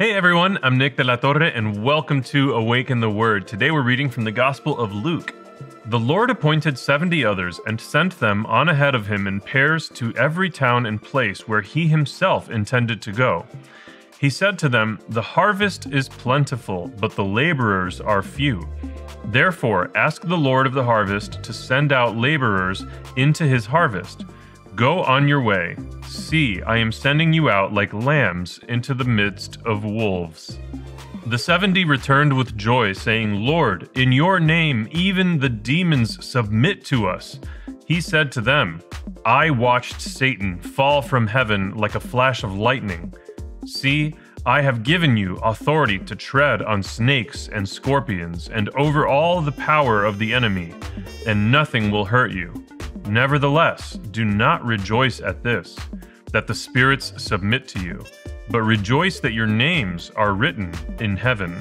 Hey everyone, I'm Nick de la Torre and welcome to Awaken the Word. Today we're reading from the Gospel of Luke. The Lord appointed 70 others and sent them on ahead of him in pairs to every town and place where he himself intended to go. He said to them, "The harvest is plentiful, but the laborers are few. Therefore, ask the Lord of the harvest to send out laborers into his harvest. Go on your way. See, I am sending you out like lambs into the midst of wolves." The 70 returned with joy, saying, "Lord, in your name even the demons submit to us." He said to them, "I watched Satan fall from heaven like a flash of lightning. See, I have given you authority to tread on snakes and scorpions and over all the power of the enemy, and nothing will hurt you. Nevertheless, do not rejoice at this, that the spirits submit to you, but rejoice that your names are written in heaven."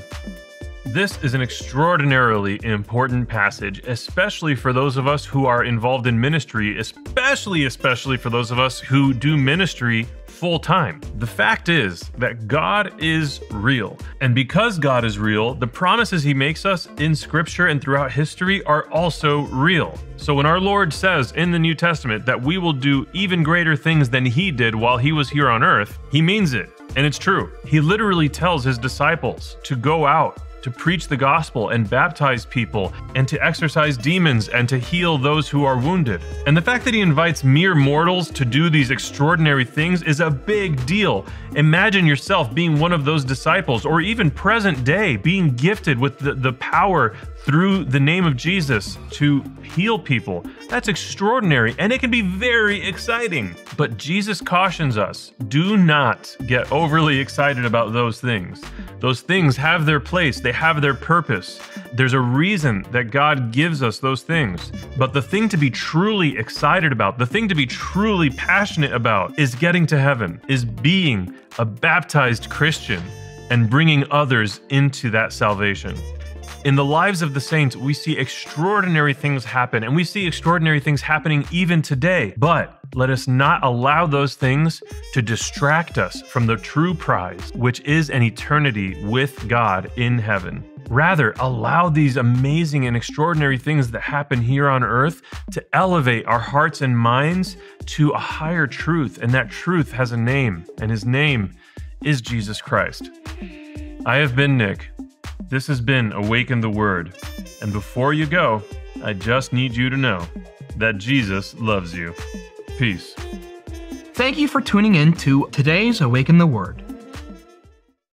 This is an extraordinarily important passage, especially for those of us who are involved in ministry, especially for those of us who do ministry full time. The fact is that God is real. And because God is real, the promises he makes us in Scripture and throughout history are also real. So when our Lord says in the New Testament that we will do even greater things than he did while he was here on earth, he means it. And it's true. He literally tells his disciples to go out, to preach the gospel and baptize people, and to exorcise demons and to heal those who are wounded. And the fact that he invites mere mortals to do these extraordinary things is a big deal. Imagine yourself being one of those disciples, or even present day, being gifted with the power through the name of Jesus to heal people. That's extraordinary, and it can be very exciting. But Jesus cautions us, do not get overly excited about those things. Those things have their place, they have their purpose. There's a reason that God gives us those things. But the thing to be truly excited about, the thing to be truly passionate about, is getting to heaven, is being a baptized Christian and bringing others into that salvation. In the lives of the saints, we see extraordinary things happen, and we see extraordinary things happening even today. But let us not allow those things to distract us from the true prize, which is an eternity with God in heaven. Rather, allow these amazing and extraordinary things that happen here on earth to elevate our hearts and minds to a higher truth, and that truth has a name, and his name is Jesus Christ. I have been Nick. This has been Awaken the Word, and before you go, I just need you to know that Jesus loves you. Peace. Thank you for tuning in to today's Awaken the Word.